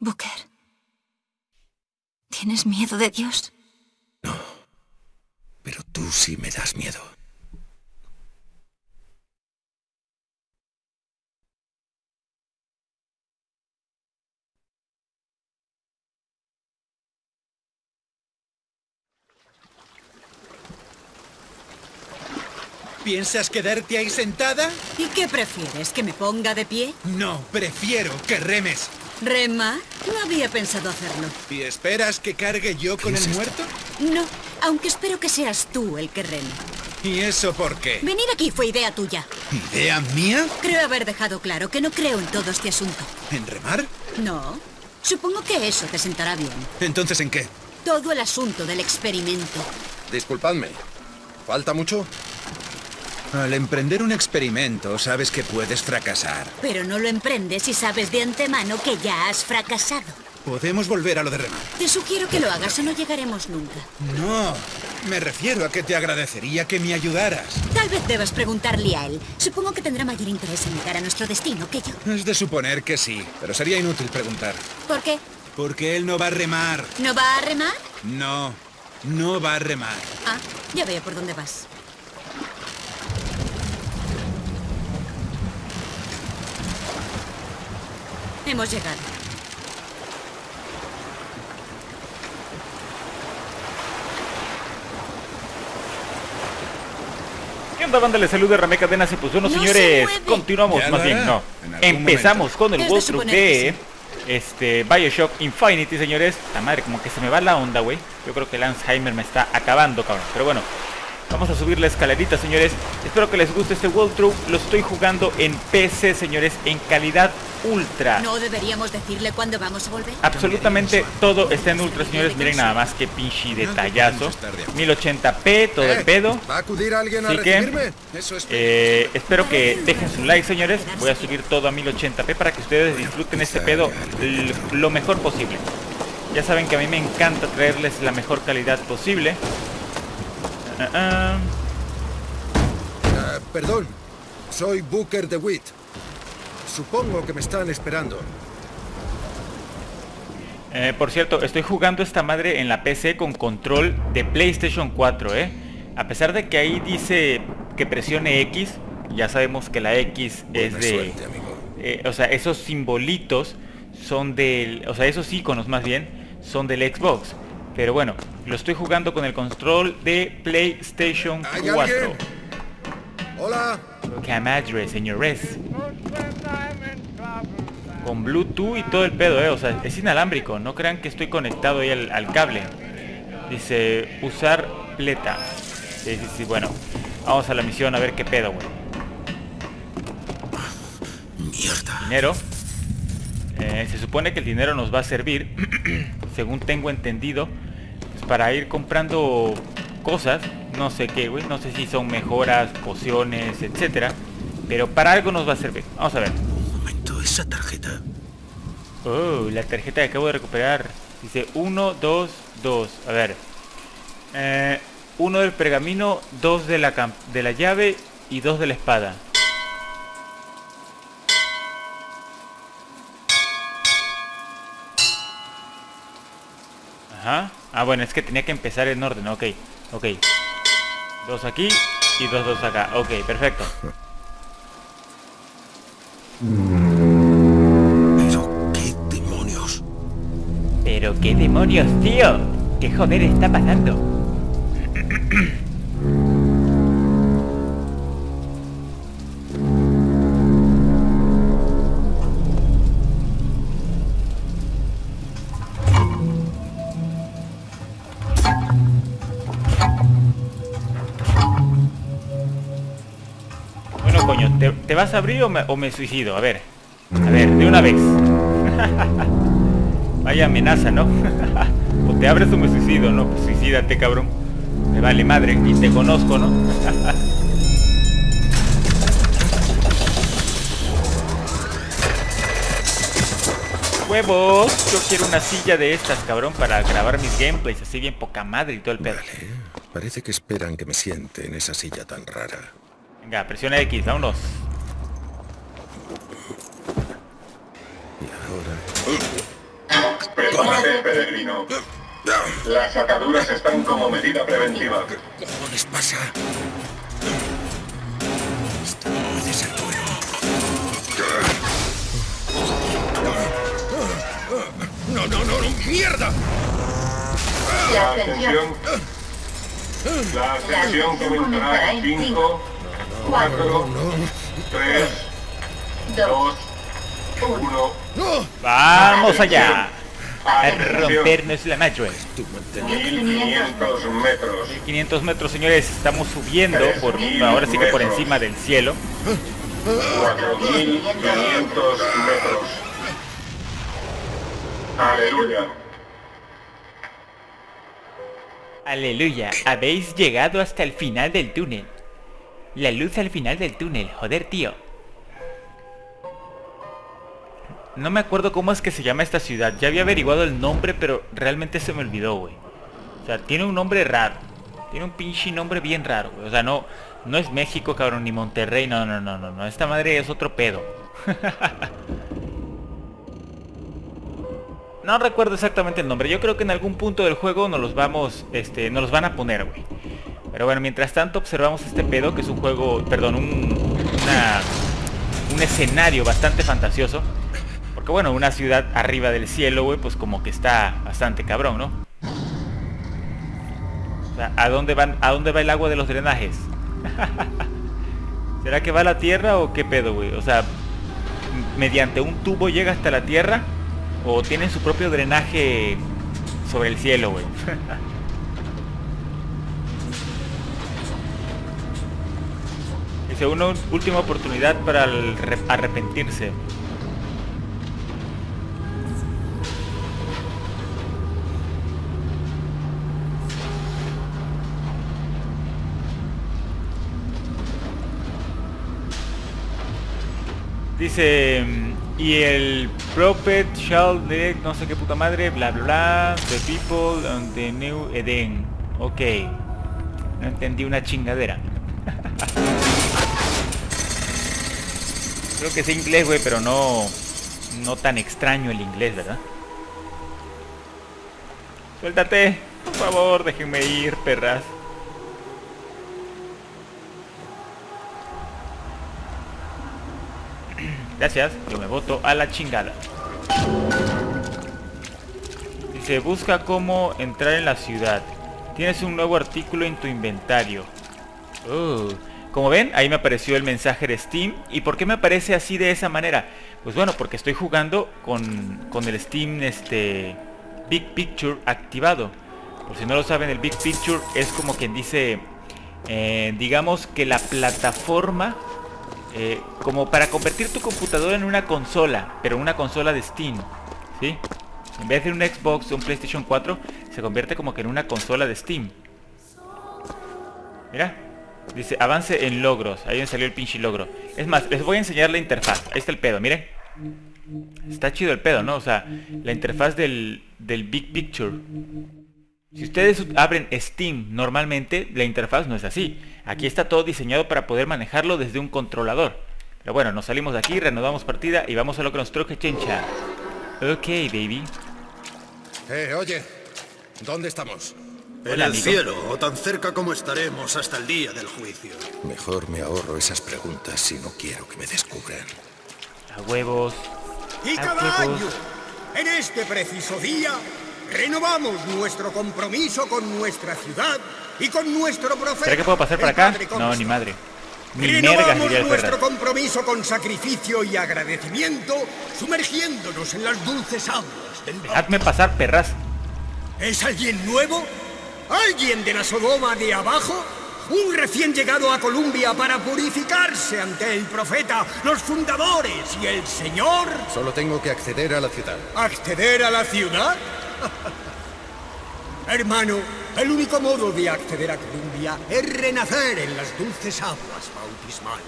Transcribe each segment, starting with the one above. Booker, ¿tienes miedo de Dios? No, pero tú sí me das miedo. ¿Piensas quedarte ahí sentada? ¿Y qué prefieres, que me ponga de pie? No, prefiero que remes. ¿Remar? No había pensado hacerlo. ¿Y esperas que cargue yo con el muerto? No, aunque espero que seas tú el que reme. ¿Y eso por qué? Venir aquí fue idea tuya. ¿Idea mía? Creo haber dejado claro que no creo en todo este asunto. ¿En remar? No. Supongo que eso te sentará bien. ¿Entonces en qué? Todo el asunto del experimento. Disculpadme. ¿Falta mucho? Al emprender un experimento, sabes que puedes fracasar. Pero no lo emprendes si sabes de antemano que ya has fracasado. Podemos volver a lo de remar. Te sugiero que lo hagas o no llegaremos nunca. No, me refiero a que te agradecería que me ayudaras. Tal vez debas preguntarle a él. Supongo que tendrá mayor interés en llegar a nuestro destino que yo. Es de suponer que sí, pero sería inútil preguntar. ¿Por qué? Porque él no va a remar. ¿No va a remar? No, no va a remar. Ah, ya veo por dónde vas. Hemos llegado. ¿Qué onda, banda? Les saluda Ramé Cadenas y pues bueno, señores, continuamos, más bien, no. Empezamos con el walkthrough de BioShock Infinite, señores. La madre, como que se me va la onda, güey. Yo creo que el Alzheimer me está acabando, cabrón. Pero bueno, vamos a subir la escalerita, señores. Espero que les guste este walkthrough. Lo estoy jugando en PC, señores, en calidad ultra. ¿No deberíamos decirle cuándo vamos a volver? Absolutamente todo está en ultra, señores. Miren nada más que pinche detallazo. 1080p, todo el pedo. Así que espero que dejen su like, señores. Voy a subir todo a 1080p para que ustedes disfruten este pedo lo mejor posible. Ya saben que a mí me encanta traerles la mejor calidad posible. Perdón, soy Booker DeWitt. Supongo que me están esperando. Por cierto, estoy jugando esta madre en la PC con control de PlayStation 4, A pesar de que ahí dice que presione X, ya sabemos que la X es de... Suerte, amigo. O sea, esos simbolitos son del... O sea, esos iconos más bien son del Xbox. Pero bueno, lo estoy jugando con el control de PlayStation 4. ¿Alguien? Hola. Camadre, señores. Con Bluetooth y todo el pedo, O sea, es inalámbrico. No crean que estoy conectado ahí al cable. Dice, usar pleta. Sí, bueno. Vamos a la misión a ver qué pedo, güey. Mierda. Dinero. Se supone que el dinero nos va a servir, según tengo entendido, para ir comprando cosas, no sé qué, güey, no sé si son mejoras, pociones, etcétera, pero para algo nos va a servir. Vamos a ver. Un momento, esa tarjeta. Oh, la tarjeta que acabo de recuperar. Dice 1, 2, 2. A ver. 1 del pergamino, 2 de la llave y 2 de la espada. Ajá. Ah, bueno, es que tenía que empezar en orden, ok. 2 aquí y 2 acá, ok, perfecto. Pero qué demonios, tío. ¿Qué joder está pasando? ¿Te vas a abrir o me suicido? A ver, de una vez. Vaya amenaza, ¿no? O te abres o me suicido, ¿no? Pues suicídate, cabrón. Me vale madre, y te conozco, ¿no? ¡Huevos! Yo quiero una silla de estas, cabrón, para grabar mis gameplays, así bien poca madre y todo el pedo. Vale. Parece que esperan que me siente en esa silla tan rara. Venga, presiona X, vámonos. Y ahora... Prepárate, peregrino. Las ataduras están como medida preventiva. ¿Qué cojones pasa? Esto no puede ser bueno. ¡No, no, no, no! ¡Mierda! La ascensión... La ascensión comenzará en 5, 4, 3, 2, 1... ¡Vamos allá! A rompernos la macho. 1500 metros. 1500 metros, señores. Estamos subiendo por ahora sí que por encima del cielo. 4500 metros. Aleluya. Aleluya. Habéis llegado hasta el final del túnel. La luz al final del túnel. Joder, tío. No me acuerdo cómo es que se llama esta ciudad. Ya había averiguado el nombre, pero realmente se me olvidó, güey. O sea, tiene un nombre raro. Tiene un pinche nombre bien raro, güey. O sea, no es México, cabrón, ni Monterrey. No. Esta madre es otro pedo. No recuerdo exactamente el nombre. Yo creo que en algún punto del juego nos los vamos, nos los van a poner, güey. Pero bueno, mientras tanto observamos este pedo, que es un juego, perdón, un escenario bastante fantasioso. Porque bueno, una ciudad arriba del cielo, güey, pues como que está bastante cabrón, ¿no? O sea, ¿a dónde va el agua de los drenajes? ¿Será que va a la tierra o qué pedo, güey? O sea, ¿mediante un tubo llega hasta la tierra? ¿O tienen su propio drenaje sobre el cielo, güey? Dice, una última oportunidad para arrepentirse. Dice, y el prophet shall direct, no sé qué puta madre, bla bla bla, the people on the new Eden. Ok, no entendí una chingadera. Creo que sé inglés, güey, pero no tan extraño el inglés, ¿verdad? Suéltate, por favor, déjenme ir, perras. Gracias, yo me voto a la chingada. Dice, busca cómo entrar en la ciudad. Tienes un nuevo artículo en tu inventario. Como ven, ahí me apareció el mensaje de Steam. ¿Y por qué me aparece así de esa manera? Pues bueno, porque estoy jugando con el Steam Big Picture activado. Por si no lo saben, el Big Picture es como quien dice, digamos que la plataforma, como para convertir tu computadora en una consola, pero una consola de Steam, ¿sí? En vez de un Xbox o un PlayStation 4, se convierte como que en una consola de Steam. Mira, dice avance en logros, ahí me salió el pinche logro. Es más, les voy a enseñar la interfaz, ahí está el pedo, miren. Está chido el pedo, ¿no? O sea, la interfaz del Big Picture. Si ustedes abren Steam normalmente, la interfaz no es así. Aquí está todo diseñado para poder manejarlo desde un controlador. Pero bueno, nos salimos de aquí, reanudamos partida y vamos a lo que nos troque, chencha. Ok, baby. Oye, ¿dónde estamos? En el cielo, o tan cerca como estaremos hasta el día del juicio. Mejor me ahorro esas preguntas si no quiero que me descubran. A huevos. Y cada año, en este preciso día, renovamos nuestro compromiso con nuestra ciudad y con nuestro profeta. ¿Será que puedo pasar para acá? No, ni madre. Ni renovamos nuestro compromiso con sacrificio y agradecimiento, sumergiéndonos en las dulces aguas del mar. Dejadme pasar, perras. ¿Es alguien nuevo? ¿Alguien de la Sodoma de abajo? Un recién llegado a Columbia para purificarse ante el profeta, los fundadores y el señor. Solo tengo que acceder a la ciudad. ¿Acceder a la ciudad? Hermano, el único modo de acceder a Columbia es renacer en las dulces aguas bautismales.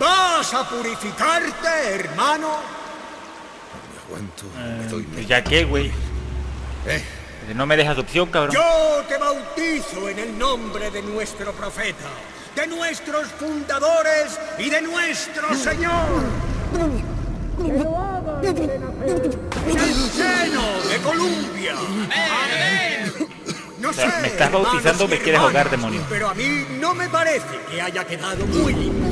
¿Vas a purificarte, hermano? No me aguanto, me doy... ¿Ya qué, güey? No me dejas opción, cabrón. Yo te bautizo en el nombre de nuestro profeta, de nuestros fundadores y de nuestro Señor. En el seno de Columbia. Amén. No sé, me estás bautizando o me quieres ahogar, demonio. Pero a mí no me parece que haya quedado muy limpio.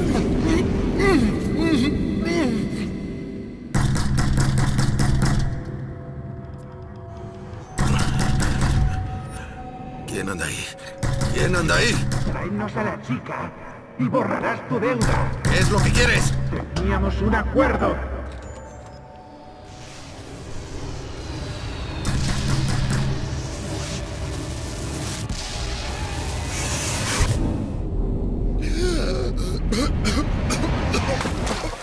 ¿Quién anda ahí? ¿Quién anda ahí? Tráenos a la chica y borrarás tu deuda. ¿Qué es lo que quieres? Teníamos un acuerdo.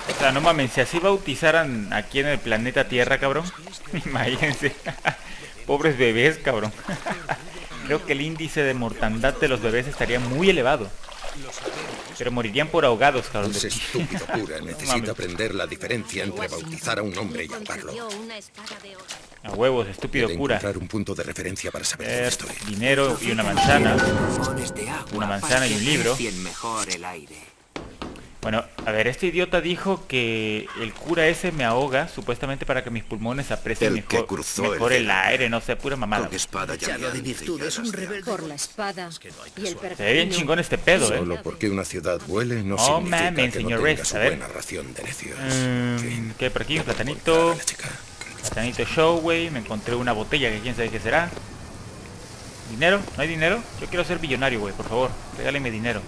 O sea, no mames, si así bautizaran aquí en el planeta Tierra, cabrón. Imagínense. Pobres bebés, cabrón. Creo que el índice de mortandad de los bebés estaría muy elevado. Pero morirían por ahogados, cabrón. Es estúpido, pura. Necesito aprender la diferencia entre bautizar a un hombre y ahogarlo. A huevos, estúpido cura. Encontrar un punto de referencia para saber dónde estoy. Dinero y una manzana. Una manzana y un libro. Bueno, a ver, este idiota dijo que el cura ese me ahoga, supuestamente para que mis pulmones aprecien mejor el aire, no sé, pura mamada. Con espada de virtud es un rebelde. Por la espada y el perfecto. Se ve bien chingón este pedo, ¿eh? Solo porque una ciudad huele no significa que no tenga su buena ración de necios. ¿Qué hay por aquí? Un platanito. Platanito show, güey. Me encontré una botella que quién sabe qué será. ¿Dinero? ¿No hay dinero? Yo quiero ser billonario, güey, por favor. Regáleme dinero.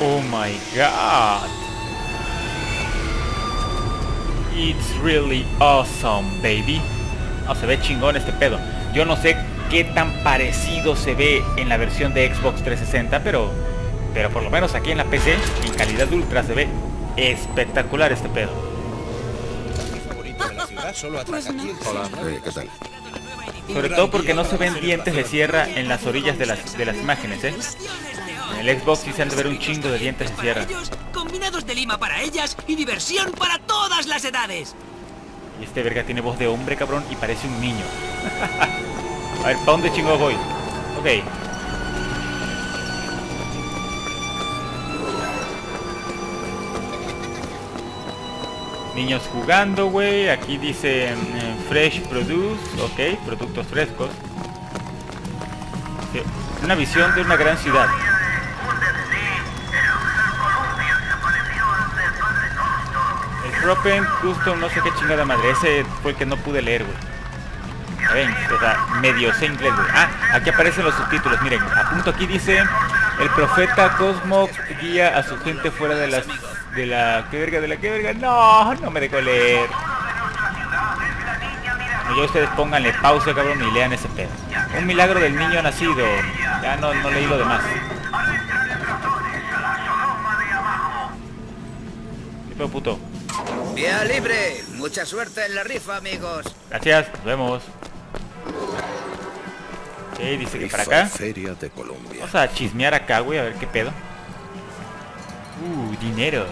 Oh my god. It's really awesome, baby. No, se ve chingón este pedo. Yo no sé qué tan parecido se ve en la versión de Xbox 360, pero por lo menos aquí en la PC, en calidad ultra, se ve espectacular este pedo. Hola, ¿qué tal? Sobre todo porque no se ven dientes de sierra en las orillas de las imágenes, ¿eh? En el Xbox sí se han de ver un chingo de dientes de sierra. Combinados de lima para ellas y diversión para todas las edades. Y este verga tiene voz de hombre, cabrón, y parece un niño. A ver, ¿para dónde chingo voy? Ok. Niños jugando, güey. Aquí dice fresh produce. Ok, productos frescos. Okay. Una visión de una gran ciudad. Ropen, Custom, no sé qué chingada madre. Ese fue el que no pude leer, güey. Ven, o sea, medio sé inglés, güey. Ah, aquí aparecen los subtítulos, miren. A punto aquí dice: el profeta Cosmo guía a su gente fuera de las... ¿Qué verga? No, no me dejó leer. Y yo, ustedes pónganle pausa, cabrón, y lean ese pedo. Un milagro del niño nacido. Ya no leí lo demás. ¿Qué pedo, puto? Vía libre, mucha suerte en la rifa, amigos. Gracias, nos vemos. Ok, dice que para acá. Feria de Colombia. Vamos a chismear acá, güey, a ver qué pedo. Dinero.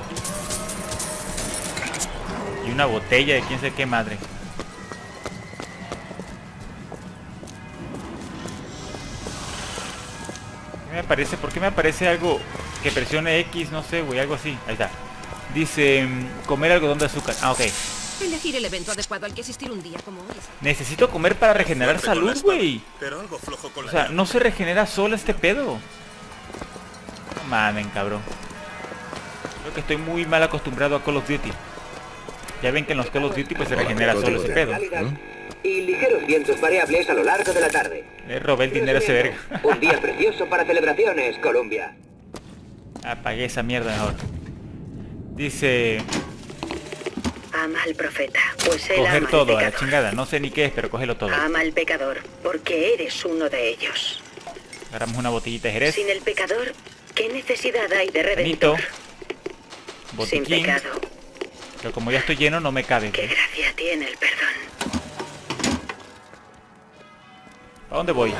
Y una botella de quién sabe qué madre. ¿Qué me aparece? ¿Por qué me aparece algo que presione X? No sé, güey, algo así. Ahí está. Dice, comer algodón de azúcar. Ah, ok. Elegir el evento adecuado al que asistir un día como hoy. Necesito comer para regenerar salud, güey. Pero algo flojo con la... O sea, no se regenera sola este pedo. No mamen, cabrón. Creo que estoy muy mal acostumbrado a Call of Duty. Ya ven que en los Call of Duty pues se regenera solo ese pedo. Y ligeros vientos variables a lo largo de la tarde. Le robé el dinero a ese verga. Un día precioso para celebraciones, Colombia. Apagué esa mierda mejor. Dice... Ama al profeta, pues él coger ama todo, a la chingada, no sé ni qué es, pero cógelo todo. Ama al pecador, porque eres uno de ellos. Agarramos una botellita de jerez. Sin el pecador, ¿qué necesidad hay de redentor? Botiquín. Sin pecado. Pero como ya estoy lleno, no me cabe. Qué gracia tiene el perdón. ¿A dónde voy?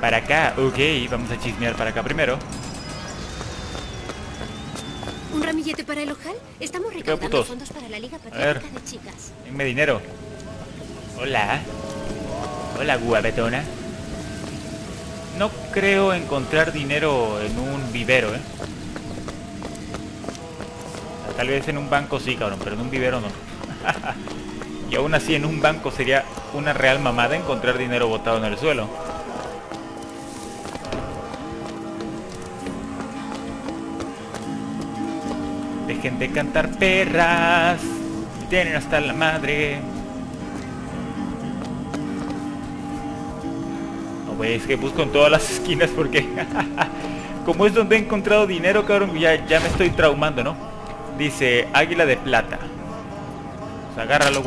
Para acá, ok, vamos a chismear para acá primero. ¿Un ramillete para el ojal? Estamos recaudando fondos para la Liga Patriótica de Chicas. Denme dinero. Hola. Hola, guapetona. No creo encontrar dinero en un vivero, ¿eh? Tal vez en un banco sí, cabrón, pero en un vivero no. Y aún así en un banco sería una real mamada encontrar dinero botado en el suelo. Dejen de cantar perras, tienen hasta la madre. No, güey, es que busco en todas las esquinas porque... como es donde he encontrado dinero, cabrón, ya me estoy traumando, ¿no? Dice, águila de plata. Pues agárralo, güey.